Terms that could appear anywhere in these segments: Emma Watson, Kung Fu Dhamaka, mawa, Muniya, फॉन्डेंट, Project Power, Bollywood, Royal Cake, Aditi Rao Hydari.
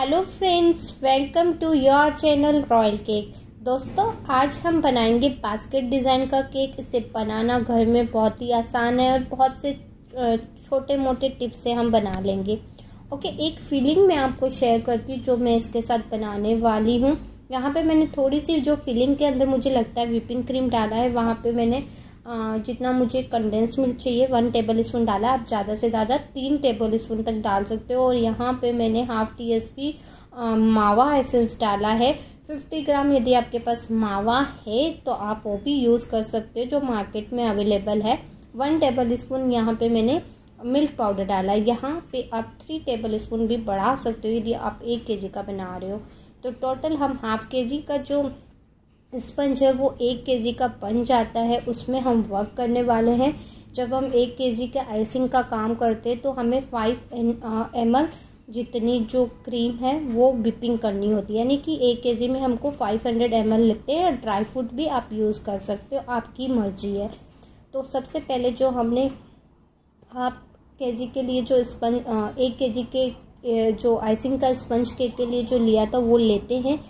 Hello friends, welcome to your channel Royal Cake. दोस्तों, आज हम बनाएंगे बास्केट डिज़ाइन का केक। इसे बनाना घर में बहुत ही आसान है और बहुत से छोटे मोटे टिप्स से हम बना लेंगे। ओके, एक फीलिंग मैं आपको शेयर करती हूँ जो मैं इसके साथ बनाने वाली हूँ। यहाँ पे मैंने थोड़ी सी जो फीलिंग के अंदर मुझे लगता है व्हिपिंग क्रीम डाला है, वहाँ पर मैंने जितना मुझे कंडेंस मिल्क चाहिए 1 टेबलस्पून डाला। आप ज़्यादा से ज़्यादा 3 टेबलस्पून तक डाल सकते हो। और यहाँ पे मैंने ½ TSP मावा एसेंस डाला है। 50 ग्राम यदि आपके पास मावा है तो आप वो भी यूज़ कर सकते हो जो मार्केट में अवेलेबल है। 1 टेबलस्पून यहाँ पे मैंने मिल्क पाउडर डाला। यहाँ पे आप 3 टेबलस्पून भी बढ़ा सकते हो यदि आप 1 kg का बना रहे हो। तो टोटल हम ½ kg का जो स्पंज है वो 1 kg का बन जाता है, उसमें हम वर्क करने वाले हैं। जब हम 1 kg के आइसिंग का काम करते हैं तो हमें 5 ml जितनी जो क्रीम है वो व्हिपिंग करनी होती है, यानी कि 1 kg में हमको 500 ml लेते हैं। ड्राई फ्रूट भी आप यूज़ कर सकते हो, आपकी मर्जी है। तो सबसे पहले जो हमने ½ kg के लिए जो स्पंज 1 kg के जो आइसिंग का स्पंज केक के लिए जो लिया था वो लेते हैं।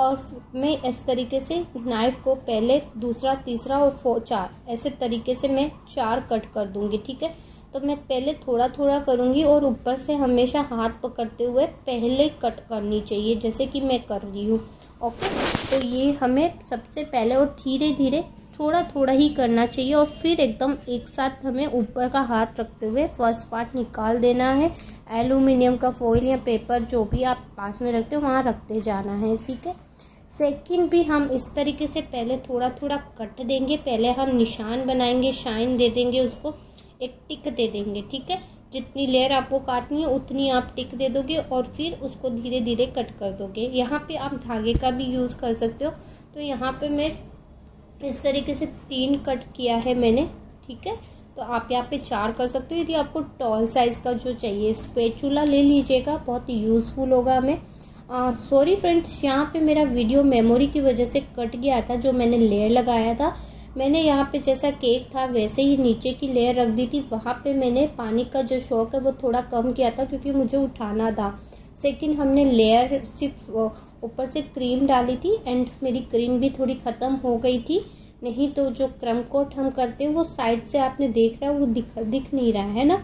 और मैं इस तरीके से नाइफ़ को पहले दूसरा, तीसरा और 4 ऐसे तरीके से मैं 4 कट कर दूंगी। ठीक है, तो मैं पहले थोड़ा थोड़ा करूंगी और ऊपर से हमेशा हाथ पकड़ते हुए पहले कट करनी चाहिए, जैसे कि मैं कर रही हूँ। ओके, तो ये हमें सबसे पहले और धीरे धीरे थोड़ा थोड़ा ही करना चाहिए और फिर एकदम एक साथ हमें ऊपर का हाथ रखते हुए फर्स्ट पार्ट निकाल देना है। एलुमिनियम का फॉइल या पेपर जो भी आप पास में रखते हो वहाँ रखते जाना है। ठीक है, सेकंड भी हम इस तरीके से पहले थोड़ा थोड़ा कट देंगे। पहले हम निशान बनाएंगे, शाइन दे देंगे, उसको एक टिक दे देंगे। ठीक है, जितनी लेयर आपको काटनी है उतनी आप टिक दे दोगे और फिर उसको धीरे धीरे कट कर दोगे। यहाँ पे आप धागे का भी यूज़ कर सकते हो। तो यहाँ पे मैं इस तरीके से 3 कट किया है मैंने। ठीक है, तो आप यहाँ पे 4 कर सकते हो यदि आपको टॉल साइज़ का जो चाहिए। स्पैचुला ले लीजिएगा, बहुत ही यूज़फुल होगा हमें। सॉरी फ्रेंड्स, यहाँ पे मेरा वीडियो मेमोरी की वजह से कट गया था। जो मैंने लेयर लगाया था, मैंने यहाँ पे जैसा केक था वैसे ही नीचे की लेयर रख दी थी। वहाँ पे मैंने पानी का जो शौक है वो थोड़ा कम किया था क्योंकि मुझे उठाना था। सेकंड, हमने लेयर सिर्फ ऊपर से क्रीम डाली थी एंड मेरी क्रीम भी थोड़ी ख़त्म हो गई थी। नहीं तो जो क्रम कोट हम करते हैं वो साइड से आपने देख रहा है, वो दिख नहीं रहा है ना,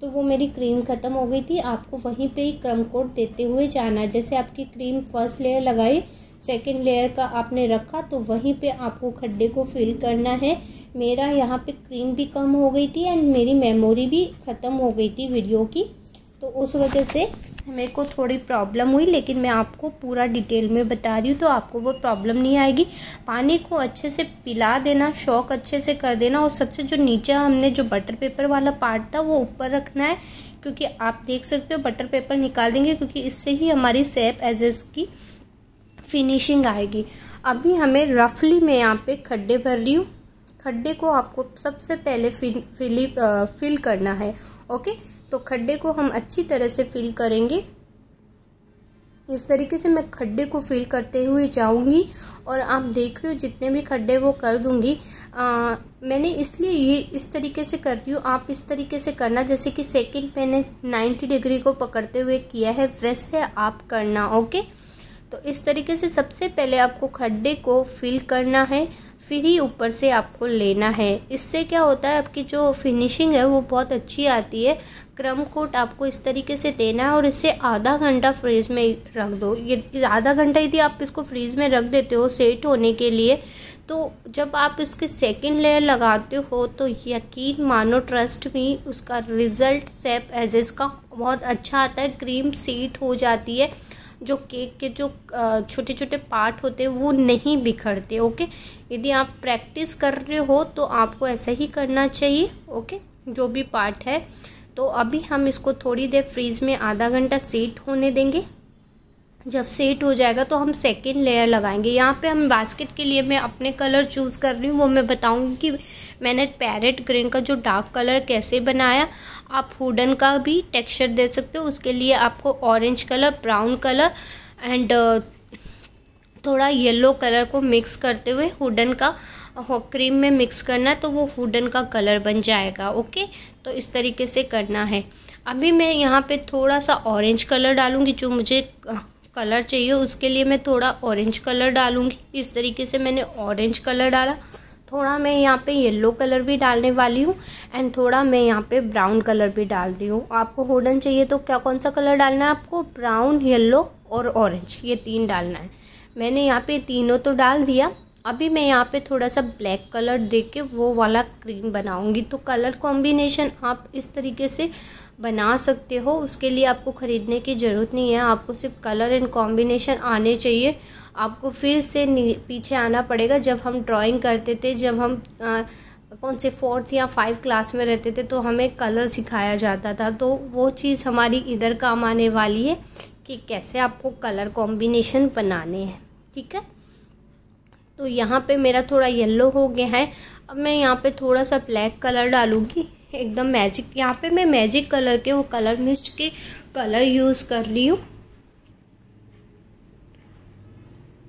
तो वो मेरी क्रीम ख़त्म हो गई थी। आपको वहीं पे ही क्रम कोट देते हुए जाना। जैसे आपकी क्रीम फर्स्ट लेयर लगाई, सेकंड लेयर का आपने रखा, तो वहीं पे आपको खड्डे को फिल करना है। मेरा यहाँ पे क्रीम भी कम हो गई थी एंड मेरी मेमोरी भी ख़त्म हो गई थी वीडियो की, तो उस वजह से मेरे को थोड़ी प्रॉब्लम हुई। लेकिन मैं आपको पूरा डिटेल में बता रही हूँ तो आपको वो प्रॉब्लम नहीं आएगी। पानी को अच्छे से पिला देना, शौक अच्छे से कर देना। और सबसे जो नीचे हमने जो बटर पेपर वाला पार्ट था वो ऊपर रखना है क्योंकि आप देख सकते हो बटर पेपर निकाल देंगे क्योंकि इससे ही हमारी शेप एजेस की फिनिशिंग आएगी। अभी हमें रफली, मैं यहाँ पे खड्डे भर रही हूँ। खड्डे को आपको सबसे पहले फिल करना है। ओके, तो खड्डे को हम अच्छी तरह से फिल करेंगे। इस तरीके से मैं खड्डे को फिल करते हुए जाऊंगी और आप देख रहे हो जितने भी खड्डे वो कर दूंगी। मैंने इसलिए ये इस तरीके से कर रही हूँ, आप इस तरीके से करना। जैसे कि सेकंड मैंने 90 डिग्री को पकड़ते हुए किया है, वैसे आप करना। ओके, तो इस तरीके से सबसे पहले आपको खड्डे को फिल करना है, फिर ही ऊपर से आपको लेना है। इससे क्या होता है, आपकी जो फिनिशिंग है वो बहुत अच्छी आती है। क्रम कोट आपको इस तरीके से देना है और इसे आधा घंटा फ्रीज में रख दो। ये आधा घंटा यदि आप इसको फ्रीज में रख देते हो सेट होने के लिए, तो जब आप इसके सेकंड लेयर लगाते हो तो यकीन मानो, ट्रस्ट भी, उसका रिज़ल्ट शेप एजेस का बहुत अच्छा आता है। क्रीम सीट हो जाती है, जो केक के जो छोटे छोटे पार्ट होते हैं वो नहीं बिखरते। ओके, यदि आप प्रैक्टिस कर रहे हो तो आपको ऐसा ही करना चाहिए। ओके, जो भी पार्ट है, तो अभी हम इसको थोड़ी देर फ्रीज में आधा घंटा सेट होने देंगे। जब सेट हो जाएगा तो हम सेकंड लेयर लगाएंगे। यहाँ पे हम बास्केट के लिए, मैं अपने कलर चूज़ कर रही हूँ, वो मैं बताऊँगी कि मैंने पैरेट ग्रीन का जो डार्क कलर कैसे बनाया। आप वुडन का भी टेक्सचर दे सकते हो, उसके लिए आपको orange colour, brown colour and थोड़ा येलो कलर को मिक्स करते हुए वुडन का क्रीम में मिक्स करना है, तो वो वुडन का कलर बन जाएगा। ओके, तो इस तरीके से करना है। अभी मैं यहाँ पे थोड़ा सा ऑरेंज कलर डालूँगी जो मुझे कलर चाहिए, उसके लिए मैं थोड़ा ऑरेंज कलर डालूँगी। इस तरीके से मैंने ऑरेंज कलर डाला, थोड़ा मैं यहाँ पे येलो कलर भी डालने वाली हूँ एंड थोड़ा मैं यहाँ पे ब्राउन कलर भी डाल रही हूँ। आपको होडन चाहिए तो क्या कौन सा कलर डालना है आपको, ब्राउन, येलो और ऑरेंज, ये तीन डालना है। मैंने यहाँ पे तीनों तो डाल दिया। अभी मैं यहाँ पे थोड़ा सा ब्लैक कलर दे के वो वाला क्रीम बनाऊँगी। तो कलर कॉम्बिनेशन आप इस तरीके से बना सकते हो, उसके लिए आपको ख़रीदने की ज़रूरत नहीं है। आपको सिर्फ कलर एंड कॉम्बिनेशन आने चाहिए। आपको फिर से पीछे आना पड़ेगा। जब हम ड्राइंग करते थे, जब हम कौन से 4th या 5 क्लास में रहते थे तो हमें कलर सिखाया जाता था, तो वो चीज़ हमारी इधर काम आने वाली है कि कैसे आपको कलर कॉम्बिनेशन बनाने हैं, ठीक है। तो यहाँ पे मेरा थोड़ा येलो हो गया है। अब मैं यहाँ पे थोड़ा सा ब्लैक कलर डालूँगी, एकदम मैजिक। यहाँ पे मैं मैजिक कलर के वो कलर मिस्ट के कलर यूज़ कर रही हूँ।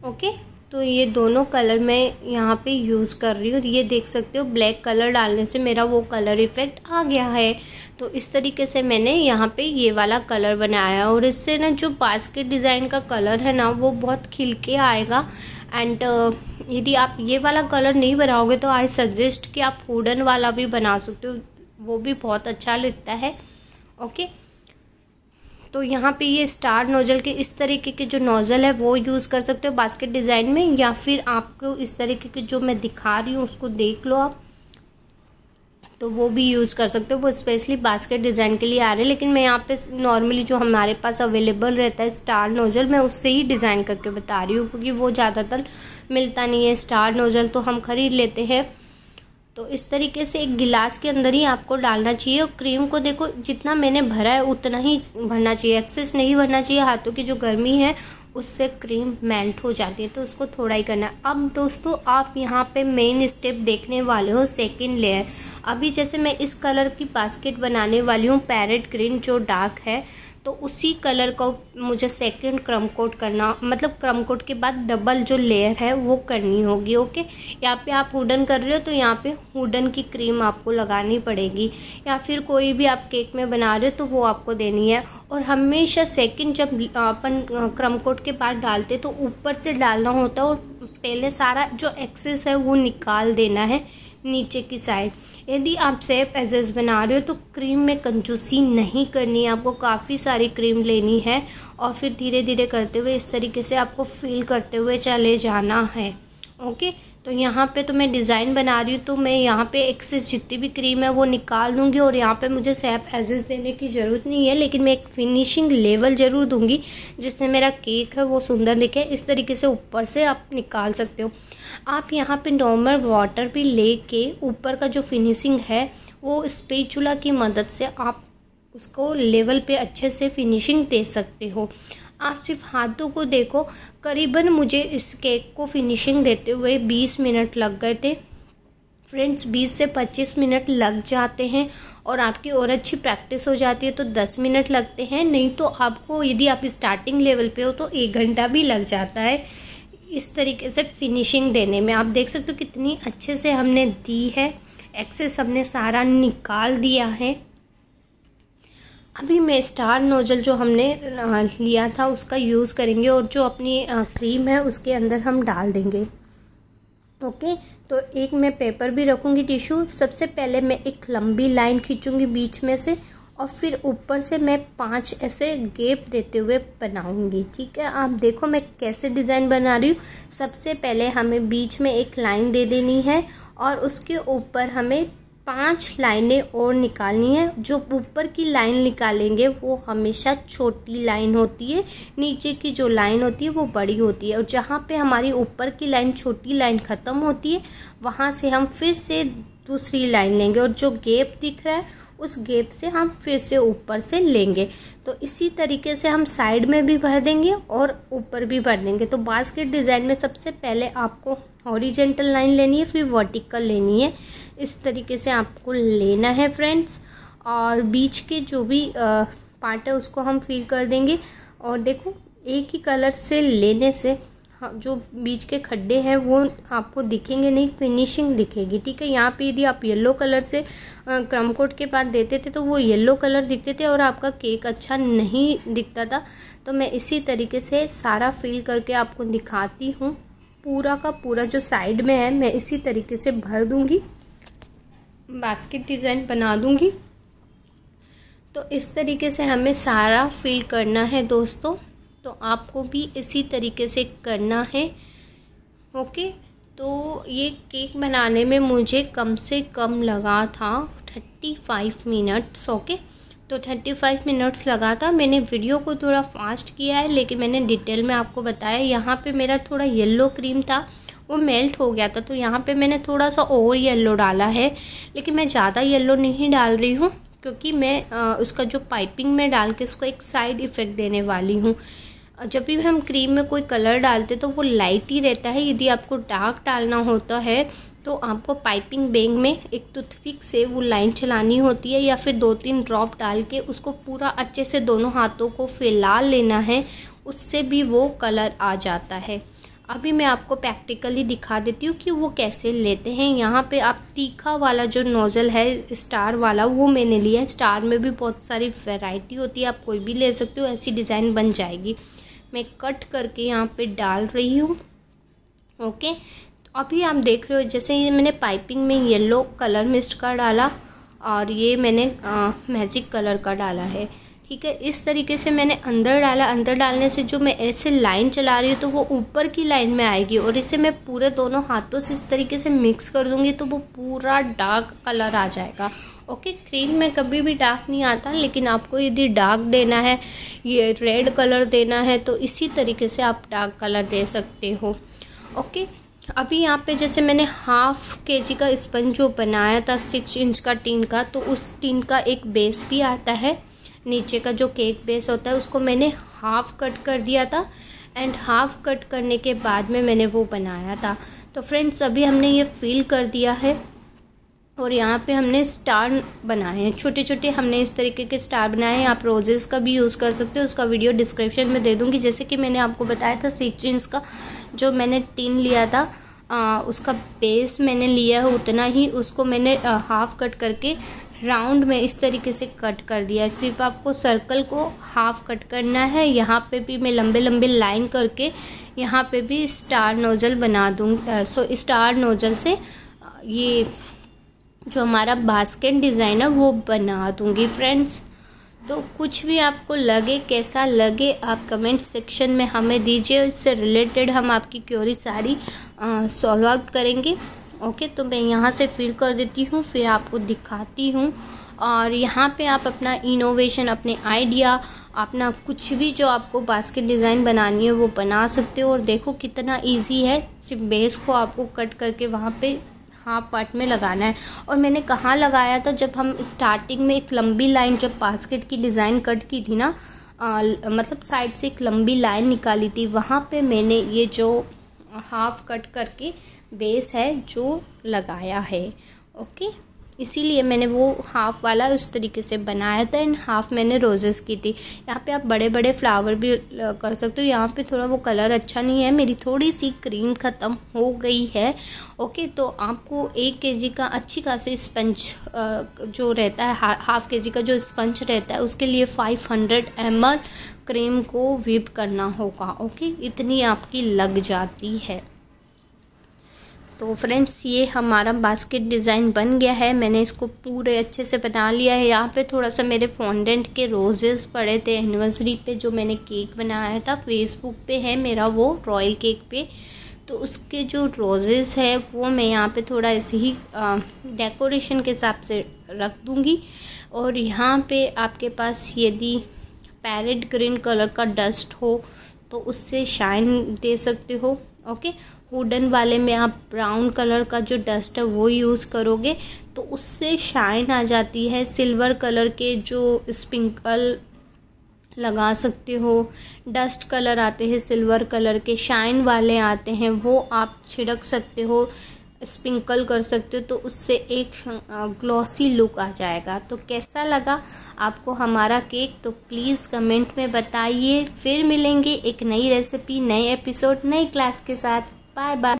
ओके, तो ये दोनों कलर मैं यहाँ पे यूज़ कर रही हूँ। ये देख सकते हो ब्लैक कलर डालने से मेरा वो कलर इफ़ेक्ट आ गया है। तो इस तरीके से मैंने यहाँ पे ये वाला कलर बनाया और इससे ना जो बास्केट डिज़ाइन का कलर है ना वो बहुत खिल के आएगा। एंड यदि आप ये वाला कलर नहीं बनाओगे तो आई सजेस्ट कि आप वुडन वाला भी बना सकते हो, वो भी बहुत अच्छा लगता है। ओके, तो यहाँ पे ये स्टार नोजल के इस तरीके के जो नोजल है वो यूज़ कर सकते हो बास्केट डिज़ाइन में, या फिर आपको इस तरीके के जो मैं दिखा रही हूँ उसको देख लो आप, तो वो भी यूज़ कर सकते हो। वो स्पेशली बास्केट डिज़ाइन के लिए आ रहे हैं, लेकिन मैं यहाँ पे नॉर्मली जो हमारे पास अवेलेबल रहता है स्टार नोजल, मैं उससे ही डिज़ाइन करके बता रही हूँ क्योंकि वो ज़्यादातर मिलता नहीं है। स्टार नोजल तो हम ख़रीद लेते हैं। तो इस तरीके से एक गिलास के अंदर ही आपको डालना चाहिए और क्रीम को देखो जितना मैंने भरा है उतना ही भरना चाहिए, एक्सेस नहीं भरना चाहिए। हाथों की जो गर्मी है उससे क्रीम मेल्ट हो जाती है, तो उसको थोड़ा ही करना है। अब दोस्तों आप यहाँ पे मेन स्टेप देखने वाले हो, सेकंड लेयर। अभी जैसे मैं इस कलर की बास्केट बनाने वाली हूँ, पैरेट ग्रीन जो डार्क है, तो उसी कलर को मुझे सेकंड क्रम कोट करना, मतलब क्रम कोट के बाद डबल जो लेयर है वो करनी होगी। ओके, यहाँ पे आप वुडन कर रहे हो तो यहाँ पे वुडन की क्रीम आपको लगानी पड़ेगी, या फिर कोई भी आप केक में बना रहे हो तो वो आपको देनी है। और हमेशा सेकंड जब अपन क्रम कोट के बाद डालते तो ऊपर से डालना होता है और पहले सारा जो एक्सेस है वो निकाल देना है नीचे की साइड। यदि आप सेफ एजेस बना रहे हो तो क्रीम में कंजूसी नहीं करनी है, आपको काफ़ी सारी क्रीम लेनी है और फिर धीरे धीरे करते हुए इस तरीके से आपको फील करते हुए चले जाना है। ओके, तो यहाँ पे तो मैं डिज़ाइन बना रही हूँ तो मैं यहाँ पे एक्सेस जितनी भी क्रीम है वो निकाल दूँगी और यहाँ पे मुझे सेफ एजेस देने की ज़रूरत नहीं है, लेकिन मैं एक फिनिशिंग लेवल ज़रूर दूँगी जिससे मेरा केक है वो सुंदर दिखे। इस तरीके से ऊपर से आप निकाल सकते हो। आप यहाँ पे नॉर्मल वाटर भी ले के ऊपर का जो फिनिशिंग है वो स्पैचुला की मदद से आप उसको लेवल पे अच्छे से फिनिशिंग दे सकते हो। आप सिर्फ हाथों को देखो, करीबन मुझे इस केक को फिनिशिंग देते हुए 20 मिनट लग गए थे। फ्रेंड्स, 20 से 25 मिनट लग जाते हैं और आपकी और अच्छी प्रैक्टिस हो जाती है तो 10 मिनट लगते हैं, नहीं तो आपको यदि आप स्टार्टिंग लेवल पे हो तो 1 घंटा भी लग जाता है इस तरीके से फिनिशिंग देने में। आप देख सकते हो कितनी अच्छे से हमने दी है, एक्सेस हमने सारा निकाल दिया है। अभी मैं स्टार नोजल जो हमने लिया था उसका यूज़ करेंगे और जो अपनी क्रीम है उसके अंदर हम डाल देंगे। ओके, तो एक मैं पेपर भी रखूँगी टिश्यू। सबसे पहले मैं एक लंबी लाइन खींचूँगी बीच में से और फिर ऊपर से मैं 5 ऐसे गैप देते हुए बनाऊँगी, ठीक है। आप देखो मैं कैसे डिज़ाइन बना रही हूँ। सबसे पहले हमें बीच में एक लाइन दे देनी है और उसके ऊपर हमें 5 लाइनें और निकालनी है। जो ऊपर की लाइन निकालेंगे वो हमेशा छोटी लाइन होती है, नीचे की जो लाइन होती है वो बड़ी होती है। और जहाँ पे हमारी ऊपर की लाइन छोटी लाइन ख़त्म होती है वहाँ से हम फिर से दूसरी लाइन लेंगे और जो गैप दिख रहा है उस गैप से हम फिर से ऊपर से लेंगे। तो इसी तरीके से हम साइड में भी भर देंगे और ऊपर भी भर देंगे। तो बास्केट डिज़ाइन में सबसे पहले आपको हॉरिजेंटल लाइन लेनी है, फिर वर्टिकल लेनी है। इस तरीके से आपको लेना है फ्रेंड्स, और बीच के जो भी पार्ट है उसको हम फिल कर देंगे। और देखो एक ही कलर से लेने से जो बीच के खड्डे हैं वो आपको दिखेंगे नहीं, फिनिशिंग दिखेगी, ठीक है। यहाँ पे यदि आप येलो कलर से क्रम कोट के बाद देते थे तो वो येलो कलर दिखते थे और आपका केक अच्छा नहीं दिखता था। तो मैं इसी तरीके से सारा फिल करके आपको दिखाती हूँ। पूरा का पूरा जो साइड में है मैं इसी तरीके से भर दूँगी, बास्केट डिज़ाइन बना दूँगी। तो इस तरीके से हमें सारा फिल करना है दोस्तों, तो आपको भी इसी तरीके से करना है। ओके, तो ये केक बनाने में मुझे कम से कम लगा था 35 मिनट्स। ओके, तो 35 मिनट्स लगा था। मैंने वीडियो को थोड़ा फास्ट किया है, लेकिन मैंने डिटेल में आपको बताया। यहाँ पे मेरा थोड़ा येलो क्रीम था, वो मेल्ट हो गया था, तो यहाँ पे मैंने थोड़ा सा और येलो डाला है, लेकिन मैं ज़्यादा येलो नहीं डाल रही हूँ, क्योंकि मैं उसका जो पाइपिंग में डाल के उसको एक साइड इफ़ेक्ट देने वाली हूँ। जब भी हम क्रीम में कोई कलर डालते तो वो लाइट ही रहता है। यदि आपको डार्क डालना होता है तो आपको पाइपिंग बैग में एक टूथपिक से वो लाइन चलानी होती है, या फिर 2-3 ड्रॉप डाल के उसको पूरा अच्छे से दोनों हाथों को फैला लेना है, उससे भी वो कलर आ जाता है। अभी मैं आपको प्रैक्टिकली दिखा देती हूँ कि वो कैसे लेते हैं। यहाँ पे आप तीखा वाला जो नोज़ल है स्टार वाला, वो मैंने लिया है। स्टार में भी बहुत सारी वैरायटी होती है, आप कोई भी ले सकते हो, ऐसी डिज़ाइन बन जाएगी। मैं कट करके यहाँ पे डाल रही हूँ। ओके, तो अभी आप देख रहे हो जैसे ये मैंने पाइपिंग में येलो कलर मिक्स कर डाला, और ये मैंने मैजिक कलर का डाला है। ठीक है, इस तरीके से मैंने अंदर डाला। अंदर डालने से जो मैं ऐसे लाइन चला रही हूँ तो वो ऊपर की लाइन में आएगी, और इसे मैं पूरे दोनों हाथों से इस तरीके से मिक्स कर दूँगी तो वो पूरा डार्क कलर आ जाएगा। ओके, क्रीम में कभी भी डार्क नहीं आता, लेकिन आपको यदि डार्क देना है, ये रेड कलर देना है, तो इसी तरीके से आप डार्क कलर दे सकते हो। ओके, अभी यहाँ पे जैसे मैंने 1/2 kg का स्पंज जो बनाया था 6 इंच का टीन का, तो उस टीन का एक बेस भी आता है, नीचे का जो केक बेस होता है, उसको मैंने 1/2 कट कर दिया था, एंड 1/2 कट करने के बाद में मैंने वो बनाया था। तो फ्रेंड्स, अभी हमने ये फिल कर दिया है, और यहाँ पे हमने स्टार बनाए हैं, छोटे छोटे हमने इस तरीके के स्टार बनाए हैं। आप रोजेस का भी यूज़ कर सकते हो, उसका वीडियो डिस्क्रिप्शन में दे दूँगी। जैसे कि मैंने आपको बताया था 6 इंच का जो मैंने टीन लिया था, उसका बेस मैंने लिया है उतना ही, उसको मैंने 1/2 कट करके राउंड में इस तरीके से कट कर दिया। सिर्फ आपको सर्कल को 1/2 कट करना है। यहाँ पे भी मैं लंबे लंबे लाइन करके यहाँ पे भी स्टार नोजल बना दूँगी। सो स्टार नोजल से ये जो हमारा बास्केट डिज़ाइन है वो बना दूँगी फ्रेंड्स। तो कुछ भी आपको लगे, कैसा लगे, आप कमेंट सेक्शन में हमें दीजिए, इससे रिलेटेड हम आपकी क्यूरी सारी सॉल्व आउट करेंगे। ओके, तो मैं यहाँ से फिल कर देती हूँ, फिर आपको दिखाती हूँ। और यहाँ पे आप अपना इनोवेशन, अपने आइडिया, अपना कुछ भी जो आपको बास्केट डिज़ाइन बनानी है वो बना सकते हो। और देखो कितना इजी है, सिर्फ बेस को आपको कट करके वहाँ पे हाफ पार्ट में लगाना है। और मैंने कहाँ लगाया था, जब हम स्टार्टिंग में एक लंबी लाइन, जब बास्केट की डिज़ाइन कट की थी ना, मतलब साइड से एक लंबी लाइन निकाली थी, वहाँ पर मैंने ये जो 1/2 कट करके बेस है जो लगाया है। ओके, इसीलिए मैंने वो 1/2 वाला उस तरीके से बनाया था, एंड 1/2 मैंने रोजेस की थी। यहाँ पे आप बड़े बड़े फ्लावर भी कर सकते हो। यहाँ पे थोड़ा वो कलर अच्छा नहीं है, मेरी थोड़ी सी क्रीम ख़त्म हो गई है। ओके, तो आपको 1 kg का अच्छी खासी स्पंज जो रहता है, 1/2 kg का जो स्पंज रहता है, उसके लिए 500 ml क्रीम को व्हीप करना होगा। ओके, इतनी आपकी लग जाती है। तो फ्रेंड्स, ये हमारा बास्केट डिज़ाइन बन गया है। मैंने इसको पूरे अच्छे से बना लिया है। यहाँ पे थोड़ा सा मेरे फॉन्डेंट के रोजेस पड़े थे एनिवर्सरी पे, जो मैंने केक बनाया था। फेसबुक पे है मेरा वो, रॉयल केक पे, तो उसके जो रोजेस है वो मैं यहाँ पे थोड़ा ऐसे ही डेकोरेशन के हिसाब से रख दूँगी। और यहाँ पर आपके पास यदि पैरेट ग्रीन कलर का डस्ट हो तो उससे शाइन दे सकते हो। ओके, वुडन वाले में आप ब्राउन कलर का जो डस्ट है वो यूज़ करोगे तो उससे शाइन आ जाती है। सिल्वर कलर के जो स्प्रिंकल लगा सकते हो, डस्ट कलर आते हैं सिल्वर कलर के, शाइन वाले आते हैं, वो आप छिड़क सकते हो, स्प्रिंकल कर सकते हो, तो उससे एक ग्लॉसी लुक आ जाएगा। तो कैसा लगा आपको हमारा केक, तो प्लीज़ कमेंट में बताइए। फिर मिलेंगे एक नई रेसिपी, नए एपिसोड, नई क्लास के साथ। Bye bye.